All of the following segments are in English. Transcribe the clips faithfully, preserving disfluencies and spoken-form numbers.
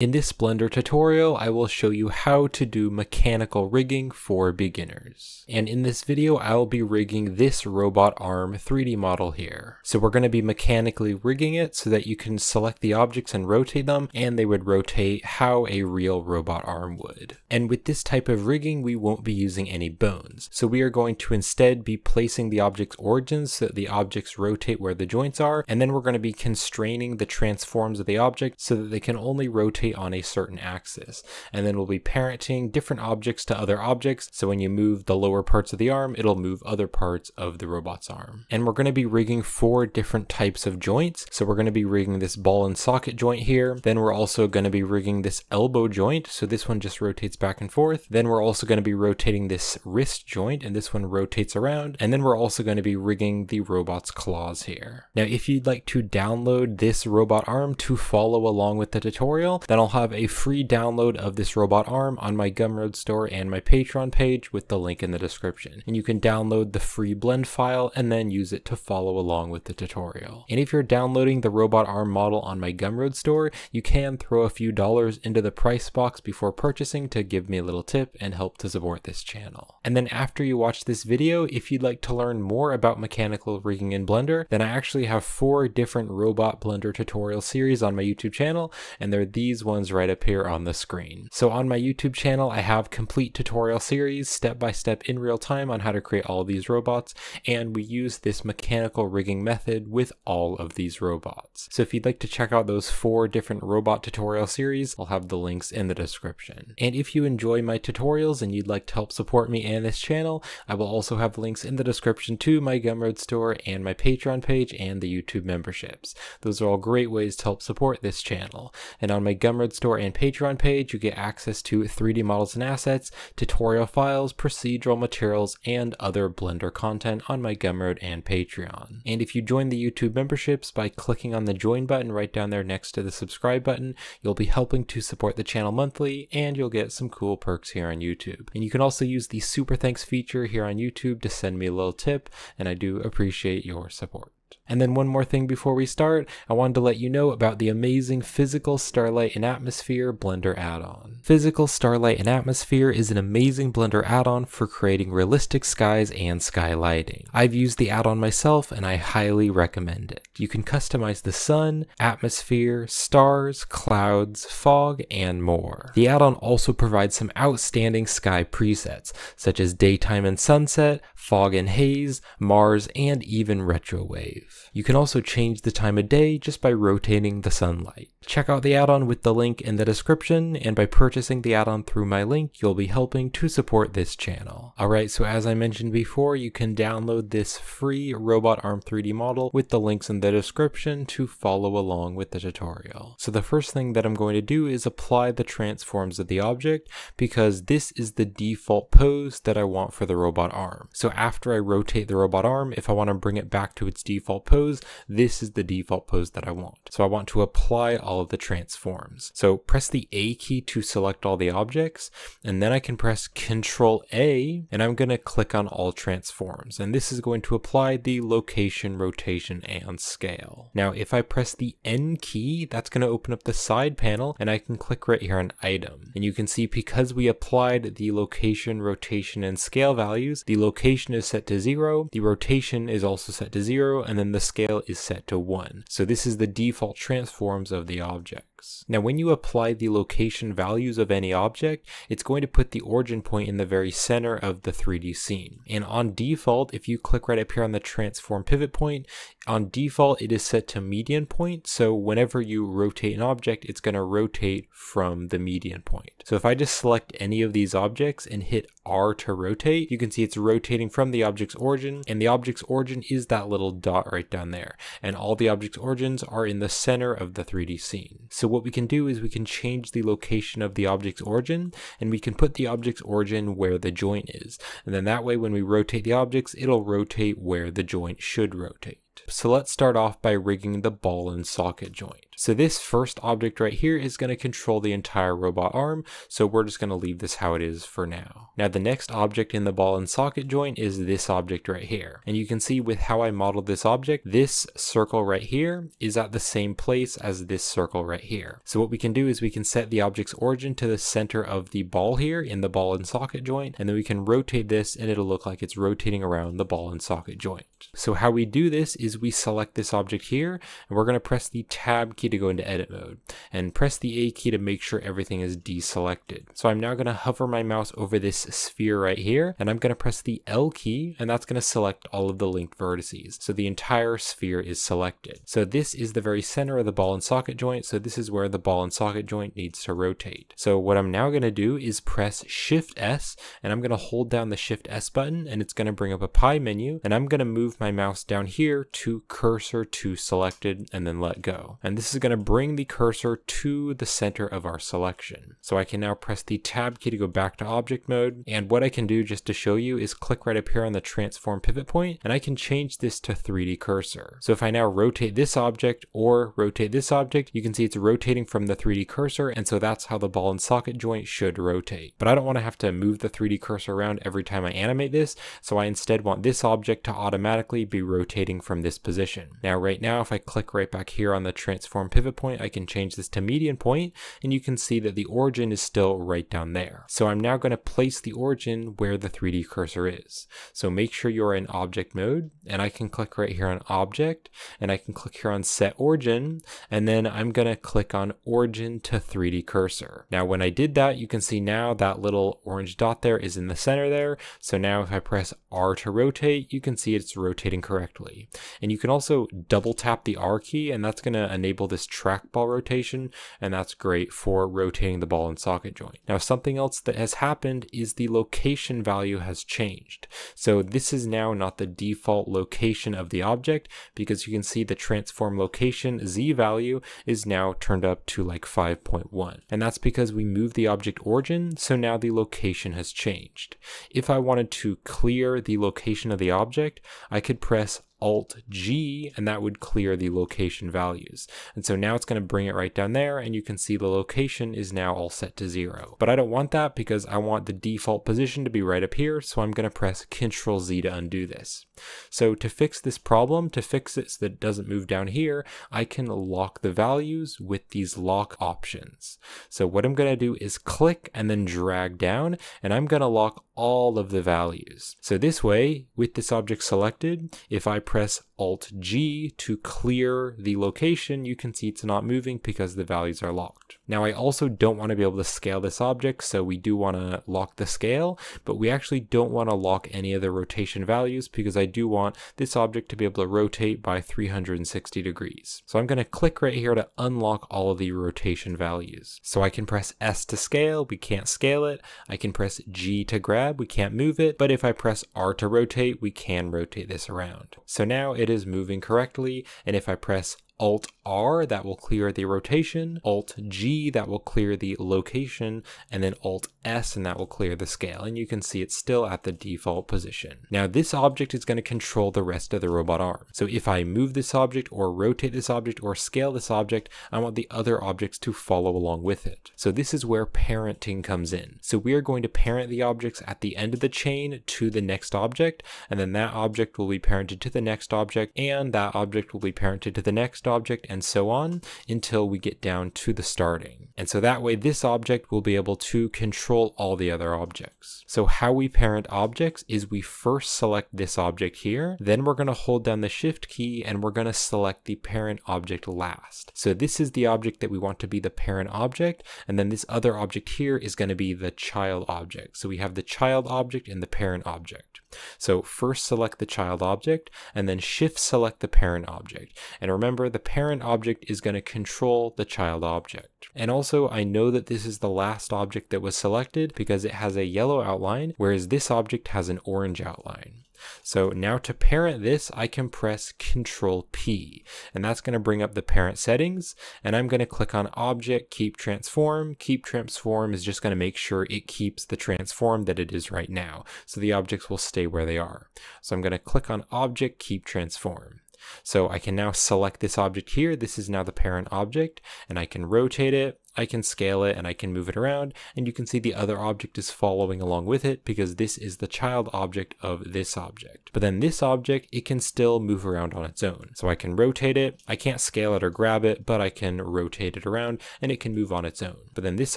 In this Blender tutorial, I will show you how to do mechanical rigging for beginners. And in this video, I'll be rigging this robot arm three D model here. So we're going to be mechanically rigging it so that you can select the objects and rotate them, and they would rotate how a real robot arm would. And with this type of rigging, we won't be using any bones. So we are going to instead be placing the object's origins so that the objects rotate where the joints are, and then we're going to be constraining the transforms of the object so that they can only rotate on a certain axis, and then we'll be parenting different objects to other objects, so when you move the lower parts of the arm, it'll move other parts of the robot's arm. And we're going to be rigging four different types of joints, so we're going to be rigging this ball and socket joint here, then we're also going to be rigging this elbow joint, so this one just rotates back and forth, then we're also going to be rotating this wrist joint, and this one rotates around, and then we're also going to be rigging the robot's claws here. Now if you'd like to download this robot arm to follow along with the tutorial, then I'll have a free download of this robot arm on my Gumroad store and my Patreon page with the link in the description. And you can download the free blend file and then use it to follow along with the tutorial. And if you're downloading the robot arm model on my Gumroad store, you can throw a few dollars into the price box before purchasing to give me a little tip and help to support this channel. And then after you watch this video, if you'd like to learn more about mechanical rigging in Blender, then I actually have four different robot Blender tutorial series on my YouTube channel, and they're these ones right up here on the screen. So on my YouTube channel, I have complete tutorial series, step-by-step in real time on how to create all of these robots, and we use this mechanical rigging method with all of these robots. So if you'd like to check out those four different robot tutorial series, I'll have the links in the description. And if you enjoy my tutorials and you'd like to help support me and this channel, I will also have links in the description to my Gumroad store and my Patreon page and the YouTube memberships. Those are all great ways to help support this channel. And on my Gumroad Gumroad store and Patreon page, you get access to three D models and assets, tutorial files, procedural materials, and other Blender content on my Gumroad and Patreon. And if you join the YouTube memberships by clicking on the join button right down there next to the subscribe button, you'll be helping to support the channel monthly, and you'll get some cool perks here on YouTube. And you can also use the super thanks feature here on YouTube to send me a little tip, and I do appreciate your support. And then one more thing before we start, I wanted to let you know about the amazing Physical Starlight and Atmosphere Blender add-on. Physical Starlight and Atmosphere is an amazing Blender add-on for creating realistic skies and sky lighting. I've used the add-on myself and I highly recommend it. You can customize the sun, atmosphere, stars, clouds, fog, and more. The add-on also provides some outstanding sky presets, such as daytime and sunset, fog and haze, Mars, and even retro waves. You can also change the time of day just by rotating the sunlight. Check out the add-on with the link in the description, and by purchasing the add-on through my link, you'll be helping to support this channel. Alright, so as I mentioned before, you can download this free robot arm three D model with the links in the description to follow along with the tutorial. So the first thing that I'm going to do is apply the transforms of the object, because this is the default pose that I want for the robot arm. So after I rotate the robot arm, if I want to bring it back to its default pose, this is the default pose that I want. So I want to apply all of the transforms. So press the A key to select all the objects, and then I can press Control A, and I'm going to click on all transforms, and this is going to apply the location, rotation, and scale. Now if I press the N key, that's going to open up the side panel, and I can click right here on item, and you can see because we applied the location, rotation, and scale values, the location is set to zero, the rotation is also set to zero, and then the scale is set to one. So this is the default transforms of the objects. Now when you apply the location values of any object, it's going to put the origin point in the very center of the three D scene. And on default, if you click right up here on the transform pivot point, on default it is set to median point, so whenever you rotate an object, it's going to rotate from the median point. So if I just select any of these objects and hit R to rotate, you can see it's rotating from the object's origin, and the object's origin is that little dot right down there, and all the object's origins are in the center of the three D scene. So what we can do is we can change the location of the object's origin, and we can put the object's origin where the joint is, and then that way when we rotate the objects, it'll rotate where the joint should rotate. object. So let's start off by rigging the ball and socket joint. So this first object right here is going to control the entire robot arm, so we're just going to leave this how it is for now. Now the next object in the ball and socket joint is this object right here. And you can see with how I modeled this object, this circle right here is at the same place as this circle right here. So what we can do is we can set the object's origin to the center of the ball here in the ball and socket joint, and then we can rotate this and it'll look like it's rotating around the ball and socket joint. So how we do this is we select this object here, and we're going to press the tab key to go into edit mode, and press the A key to make sure everything is deselected. So I'm now going to hover my mouse over this sphere right here, and I'm going to press the L key, and that's going to select all of the linked vertices. So the entire sphere is selected. So this is the very center of the ball and socket joint, so this is where the ball and socket joint needs to rotate. So what I'm now going to do is press Shift S, and I'm going to hold down the Shift S button, and it's going to bring up a pie menu, and I'm going to move my mouse down here to cursor to selected, and then let go. And this is going to bring the cursor to the center of our selection. So I can now press the tab key to go back to object mode, and what I can do just to show you is click right up here on the transform pivot point, and I can change this to three D cursor. So if I now rotate this object or rotate this object, you can see it's rotating from the three D cursor, and so that's how the ball and socket joint should rotate. But I don't want to have to move the three D cursor around every time I animate this, so I instead want this object to automatically be rotating from this position. Now right now if I click right back here on the transform pivot point, I can change this to median point, and you can see that the origin is still right down there. So I'm now going to place the origin where the three D cursor is. So make sure you're in object mode, and I can click right here on object, and I can click here on set origin, and then I'm going to click on origin to three D cursor. Now when I did that, you can see now that little orange dot there is in the center there. So now if I press R to rotate, you can see it's rotating correctly. And you can also double tap the R key, and that's going to enable this trackball rotation, and that's great for rotating the ball and socket joint. Now something else that has happened is the location value has changed. So this is now not the default location of the object, because you can see the transform location Z value is now turned up to like five point one. And that's because we moved the object origin, so now the location has changed. If I wanted to clear the location of the object, I could press Alt G, and that would clear the location values. And so now it's going to bring it right down there, and you can see the location is now all set to zero. But I don't want that because I want the default position to be right up here, so I'm going to press Control Z to undo this. So to fix this problem, to fix it so that it doesn't move down here, I can lock the values with these lock options. So what I'm going to do is click and then drag down, and I'm going to lock all of the values. So this way, with this object selected, if I press Alt G to clear the location, you can see it's not moving because the values are locked. Now I also don't want to be able to scale this object, so we do want to lock the scale, but we actually don't want to lock any of the rotation values because I do want this object to be able to rotate by three hundred sixty degrees. So I'm going to click right here to unlock all of the rotation values. So I can press S to scale, we can't scale it. I can press G to grab, we can't move it, but if I press R to rotate, we can rotate this around. So now it is moving correctly, and if I press Alt R, that will clear the rotation, Alt G, that will clear the location, and then Alt S, and that will clear the scale. And you can see it's still at the default position. Now this object is going to control the rest of the robot arm. So if I move this object or rotate this object or scale this object, I want the other objects to follow along with it. So this is where parenting comes in. So we are going to parent the objects at the end of the chain to the next object, and then that object will be parented to the next object, and that object will be parented to the next object, and so on until we get down to the starting. And so that way this object will be able to control all the other objects. So how we parent objects is we first select this object here, then we're going to hold down the shift key, and we're going to select the parent object last. So this is the object that we want to be the parent object, and then this other object here is going to be the child object. So we have the child object and the parent object. So first select the child object, and then shift select the parent object. And remember, the parent object is going to control the child object. And also, I know that this is the last object that was selected because it has a yellow outline, whereas this object has an orange outline. So now to parent this, I can press Control P, and that's going to bring up the parent settings, and I'm going to click on Object, Keep Transform. Keep Transform is just going to make sure it keeps the transform that it is right now, so the objects will stay where they are. So I'm going to click on Object, Keep Transform. So I can now select this object here. This is now the parent object, and I can rotate it, I can scale it, and I can move it around, and you can see the other object is following along with it because this is the child object of this object. But then this object, it can still move around on its own. So I can rotate it, I can't scale it or grab it, but I can rotate it around and it can move on its own. But then this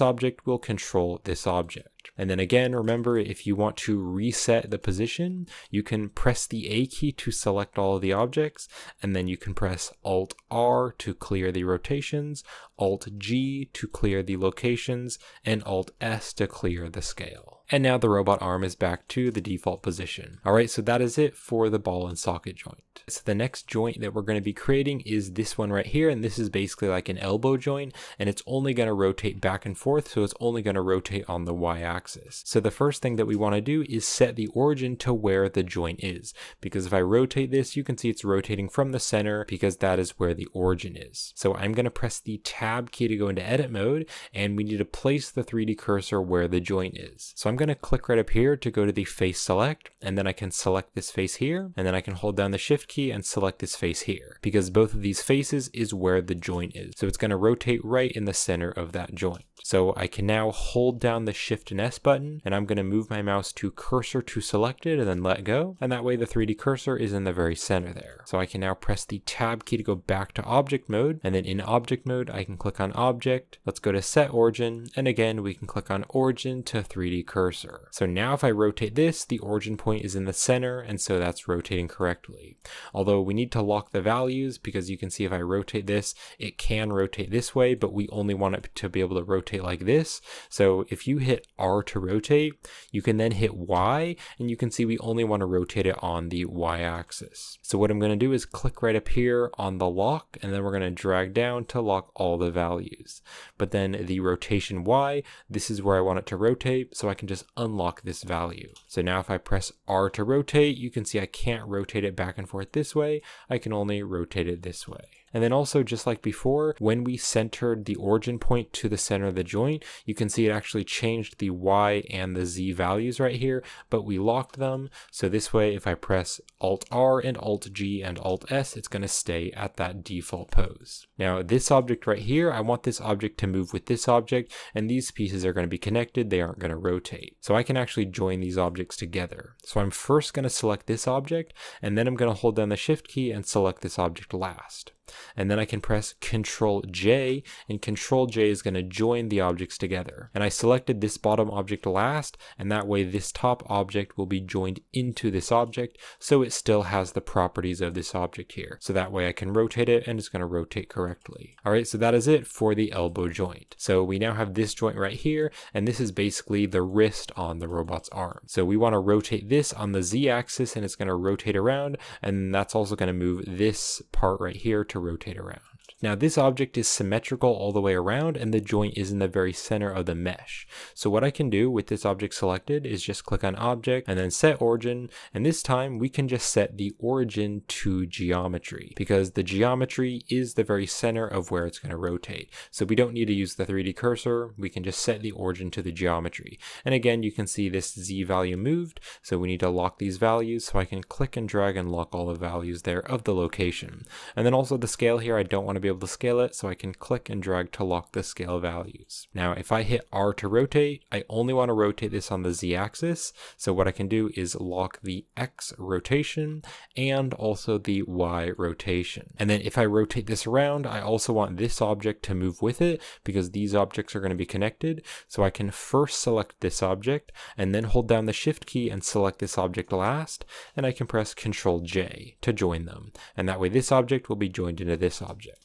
object will control this object. And then again, remember, if you want to reset the position, you can press the A key to select all of the objects, and then you can press Alt-R to clear the rotations, Alt-G to clear the locations, and Alt-S to clear the scale. And now the robot arm is back to the default position. All right, so that is it for the ball and socket joint. So the next joint that we're going to be creating is this one right here, and this is basically like an elbow joint, and it's only going to rotate back and forth, so it's only going to rotate on the y-axis. So the first thing that we want to do is set the origin to where the joint is, because if I rotate this, you can see it's rotating from the center because that is where the origin is. So I'm going to press the tab key to go into edit mode, and we need to place the three D cursor where the joint is. So I'm going to click right up here to go to the face select, and then I can select this face here, and then I can hold down the shift key and select this face here, because both of these faces is where the joint is. So it's going to rotate right in the center of that joint. So I can now hold down the shift and S button, and I'm going to move my mouse to cursor to selected and then let go, and that way the three D cursor is in the very center there. So I can now press the tab key to go back to object mode, and then in object mode I can click on object, let's go to set origin, and again we can click on origin to three D cursor. So now if I rotate this, the origin point is in the center, and so that's rotating correctly. Although we need to lock the values, because you can see if I rotate this, it can rotate this way, but we only want it to be able to rotate like this. So if you hit R to rotate, you can then hit Y, and you can see we only want to rotate it on the y-axis. So what I'm going to do is click right up here on the lock, and then we're going to drag down to lock all the values. But then the rotation Y, this is where I want it to rotate, so I can just unlock this value. So now if I press R to rotate, you can see I can't rotate it back and forth this way. I can only rotate it this way. And then also, just like before, when we centered the origin point to the center of the joint, you can see it actually changed the Y and the Z values right here, but we locked them. So this way, if I press Alt-R and Alt-G and Alt-S, it's going to stay at that default pose. Now this object right here, I want this object to move with this object, and these pieces are going to be connected. They aren't going to rotate. So I can actually join these objects together. So I'm first going to select this object, and then I'm going to hold down the Shift key and select this object last. And then I can press Control J, and Control J is going to join the objects together. And I selected this bottom object last, and that way this top object will be joined into this object, so it still has the properties of this object here. So that way I can rotate it, and it's going to rotate correctly. All right, so that is it for the elbow joint. So we now have this joint right here, and this is basically the wrist on the robot's arm. So we want to rotate this on the Z-axis, and it's going to rotate around, and that's also going to move this part right here to rotate around. Now this object is symmetrical all the way around, and the joint is in the very center of the mesh. So what I can do with this object selected is just click on object and then set origin, and this time we can just set the origin to geometry, because the geometry is the very center of where it's going to rotate. So we don't need to use the three D cursor, we can just set the origin to the geometry. And again, you can see this Z value moved, so we need to lock these values, so I can click and drag and lock all the values there of the location. And then also the scale here, I don't want to be able to scale it, so I can click and drag to lock the scale values. Now if I hit R to rotate, I only want to rotate this on the Z axis, so what I can do is lock the X rotation and also the Y rotation. And then if I rotate this around, I also want this object to move with it, because these objects are going to be connected. So I can first select this object, and then hold down the Shift key and select this object last, and I can press Control J to join them, and that way this object will be joined into this object.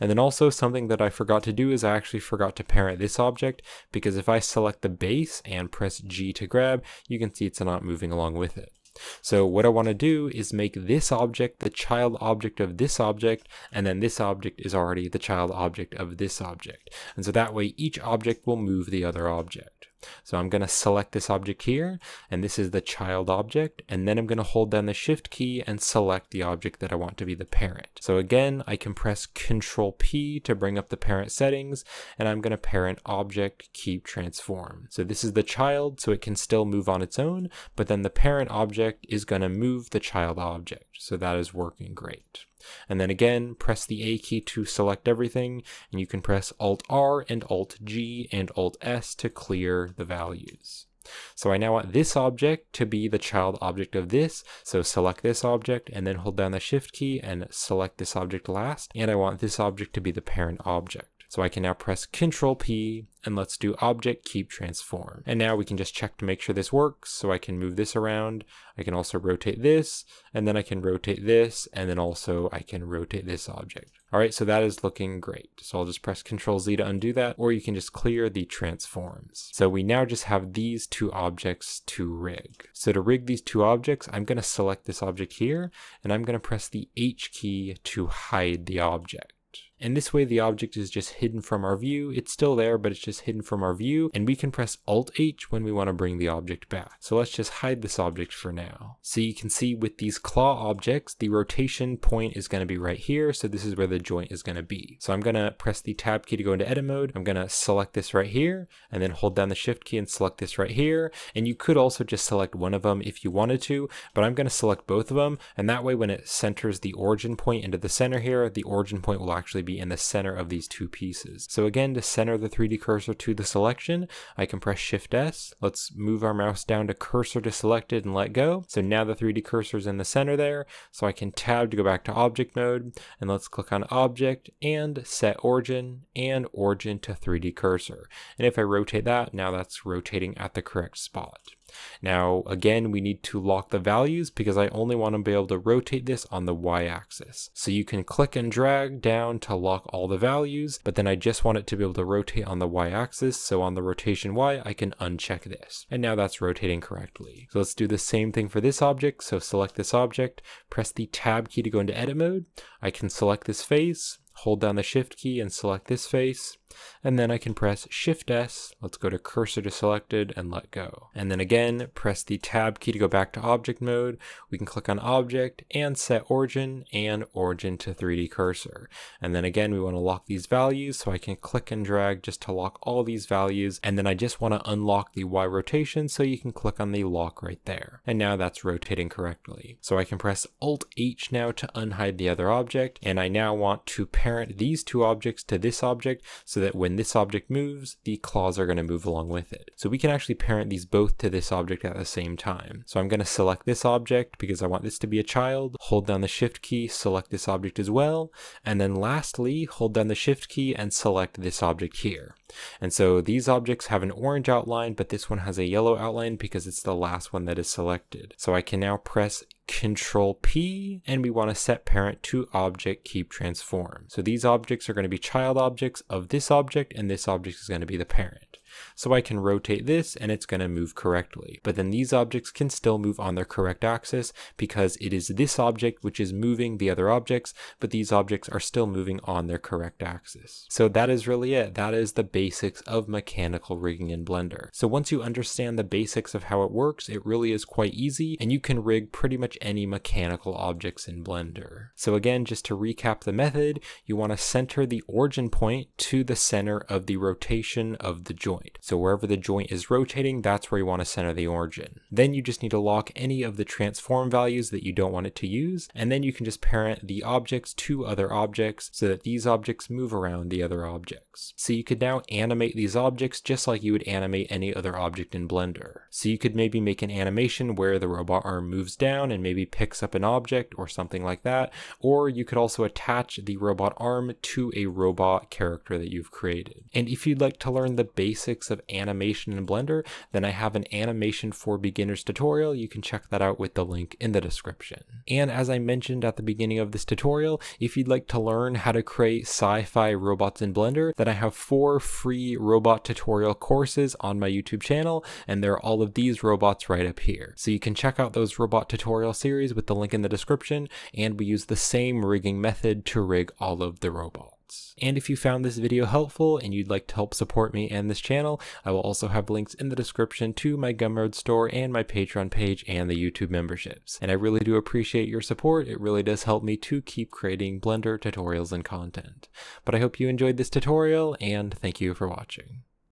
And then also something that I forgot to do is I actually forgot to parent this object, because if I select the base and press G to grab, you can see it's not moving along with it. So what I want to do is make this object the child object of this object, and then this object is already the child object of this object. And so that way each object will move the other object. So I'm going to select this object here, and this is the child object, and then I'm going to hold down the Shift key and select the object that I want to be the parent. So again, I can press Control P to bring up the parent settings, and I'm going to parent object keep transform. So this is the child, so it can still move on its own, but then the parent object is going to move the child object. So that is working great. And then again, press the A key to select everything, and you can press Alt-R and Alt-G and Alt-S to clear the values. So I now want this object to be the child object of this, so select this object and then hold down the Shift key and select this object last, and I want this object to be the parent object. So I can now press Control P, and let's do Object Keep Transform. And now we can just check to make sure this works, so I can move this around. I can also rotate this, and then I can rotate this, and then also I can rotate this object. All right, so that is looking great. So I'll just press Control Z to undo that, or you can just clear the transforms. So we now just have these two objects to rig. So to rig these two objects, I'm gonna select this object here, and I'm gonna press the H key to hide the object. And this way the object is just hidden from our view. It's still there, but it's just hidden from our view, and we can press Alt-H when we want to bring the object back. So let's just hide this object for now. So you can see with these claw objects, the rotation point is going to be right here, so this is where the joint is going to be. So I'm going to press the Tab key to go into edit mode. I'm going to select this right here, and then hold down the Shift key and select this right here, and you could also just select one of them if you wanted to, but I'm going to select both of them, and that way when it centers the origin point into the center here, the origin point will actually be in the center of these two pieces. So again, to center the three D cursor to the selection, I can press Shift S. Let's move our mouse down to cursor to selected and let go. So now the three D cursor is in the center there. So I can Tab to go back to object mode, and let's click on object and set origin and origin to three D cursor. And if I rotate that, now that's rotating at the correct spot. Now, again, we need to lock the values because I only want to be able to rotate this on the y-axis. So you can click and drag down to lock all the values, but then I just want it to be able to rotate on the y-axis. So on the rotation y, I can uncheck this. And now that's rotating correctly. So let's do the same thing for this object. So select this object, press the Tab key to go into edit mode. I can select this face, hold down the Shift key and select this face, and then I can press Shift S. Let's go to cursor to selected and let go. And then again, press the Tab key to go back to object mode. We can click on object and set origin and origin to three D cursor. And then again, we want to lock these values, so I can click and drag just to lock all these values. And then I just want to unlock the Y rotation, so you can click on the lock right there. And now that's rotating correctly. So I can press Alt H now to unhide the other object. And I now want to parent these two objects to this object, so that when this object moves, the claws are going to move along with it. So we can actually parent these both to this object at the same time. So I'm going to select this object because I want this to be a child, hold down the Shift key, select this object as well, and then lastly, hold down the Shift key and select this object here. And so these objects have an orange outline, but this one has a yellow outline because it's the last one that is selected. So I can now press Control P, and we want to set parent to object keep transform. So these objects are going to be child objects of this object, and this object is going to be the parent. So I can rotate this and it's going to move correctly. But then these objects can still move on their correct axis because it is this object which is moving the other objects, but these objects are still moving on their correct axis. So that is really it. That is the basics of mechanical rigging in Blender. So once you understand the basics of how it works, it really is quite easy, and you can rig pretty much any mechanical objects in Blender. So again, just to recap the method, you want to center the origin point to the center of the rotation of the joint. So wherever the joint is rotating, that's where you want to center the origin. Then you just need to lock any of the transform values that you don't want it to use, and then you can just parent the objects to other objects so that these objects move around the other objects. So you could now animate these objects just like you would animate any other object in Blender. So you could maybe make an animation where the robot arm moves down and maybe picks up an object or something like that, or you could also attach the robot arm to a robot character that you've created. And if you'd like to learn the basics of animation in Blender, then I have an animation for beginners tutorial. You can check that out with the link in the description. And as I mentioned at the beginning of this tutorial, if you'd like to learn how to create sci-fi robots in Blender, then I have four free robot tutorial courses on my YouTube channel, and there are all of these robots right up here. So you can check out those robot tutorial series with the link in the description, and we use the same rigging method to rig all of the robots. And if you found this video helpful and you'd like to help support me and this channel, I will also have links in the description to my Gumroad store and my Patreon page and the YouTube memberships. And I really do appreciate your support. It really does help me to keep creating Blender tutorials and content. But I hope you enjoyed this tutorial, and thank you for watching.